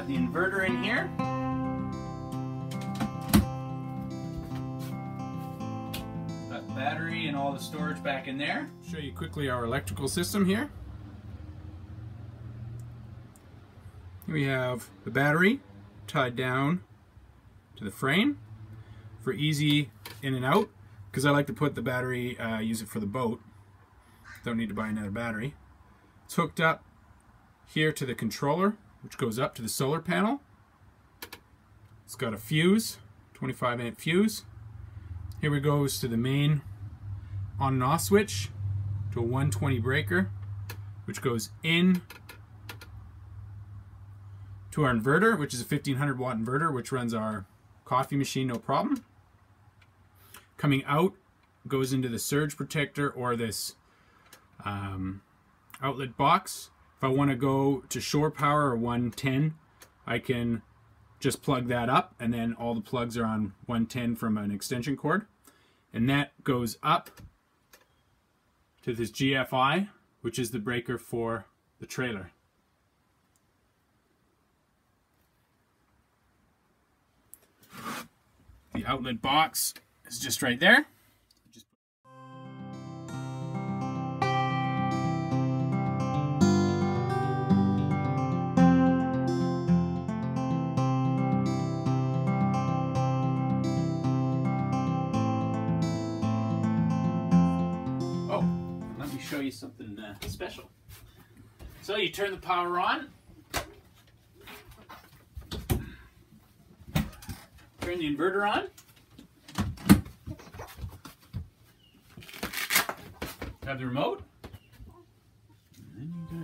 got the inverter in here. Got battery and all the storage back in there. Show you quickly our electrical system here. Here we have the battery tied down to the frame for easy in and out, because I like to put the battery, use it for the boat. Don't need to buy another battery. It's hooked up here to the controller, which goes up to the solar panel. It's got a fuse, 25 amp fuse. Here it goes to the main on and off switch, to a 120 breaker, which goes in to our inverter, which is a 1500 watt inverter, which runs our coffee machine, no problem. Coming out goes into the surge protector, or this outlet box. If I want to go to shore power or 110, I can just plug that up, and then all the plugs are on 110 from an extension cord. And that goes up to this GFI, which is the breaker for the trailer. The outlet box is just right there. Show you something special. So you turn the power on, turn the inverter on, have the remote, and then you